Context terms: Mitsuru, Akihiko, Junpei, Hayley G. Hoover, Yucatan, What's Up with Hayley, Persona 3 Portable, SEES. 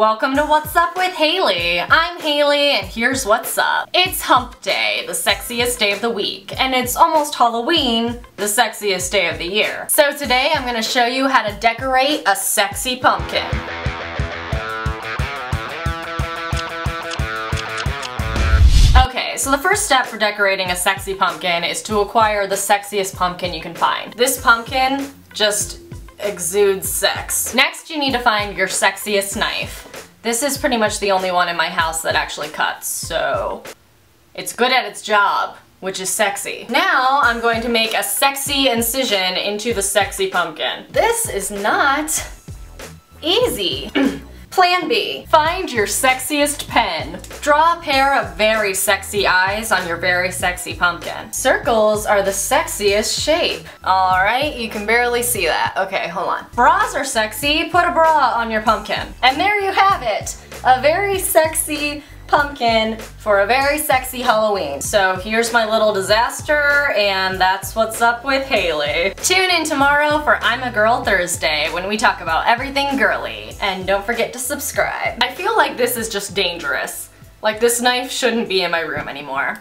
Welcome to What's Up with Hayley. I'm Hayley and here's what's up. It's hump day, the sexiest day of the week, and it's almost Halloween, the sexiest day of the year. So today I'm gonna show you how to decorate a sexy pumpkin. So the first step for decorating a sexy pumpkin is to acquire the sexiest pumpkin you can find. This pumpkin just exudes sex. Next, you need to find your sexiest knife. This is pretty much the only one in my house that actually cuts, so it's good at its job, which is sexy. Now, I'm going to make a sexy incision into the sexy pumpkin. This is not easy. Plan B, find your sexiest pen. Draw a pair of very sexy eyes on your very sexy pumpkin. Circles are the sexiest shape. All right, you can barely see that. Okay, hold on. Bras are sexy, put a bra on your pumpkin. And there you have it, a very sexy pumpkin for a very sexy Halloween. So here's my little disaster, and that's what's up with Hayley. Tune in tomorrow for I'm a Girl Thursday when we talk about everything girly. And don't forget to subscribe. I feel like this is just dangerous. Like, this knife shouldn't be in my room anymore.